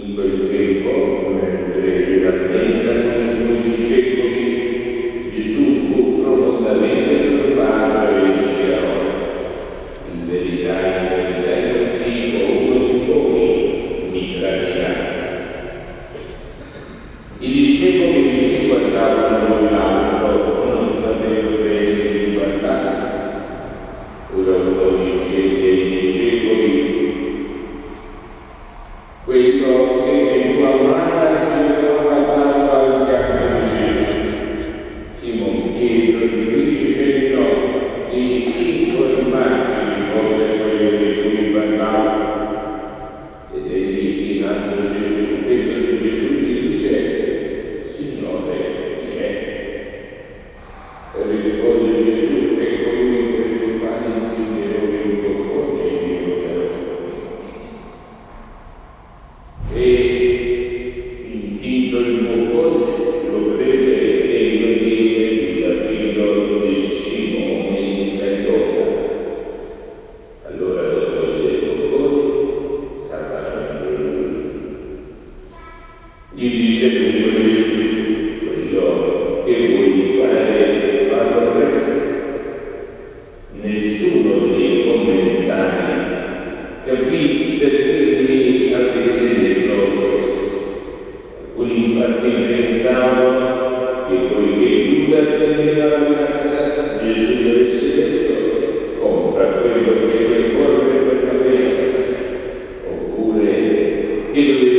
In quel tempo, come potete capire, con i suoi discepoli, Gesù fu profondamente turbato e dichiarò: in verità, in verità, ognuno di voi mi tradirà. I discepoli si guardavano l'un l'altro, non sapevano bene chi guardasse. Ora uno discende i discepoli. Quello che Gesù amava si trova dato al fianco di Gesù. Simon Pietro gli dice no, di informarsi fosse quello di cui parlava. Ed egli chinando Gesù, Pietro di Gesù gli disse: Signore, chi è? Rispose Gesù: è colui che tu fai di compra quello che ti occorre per la testa, oppure che dovessi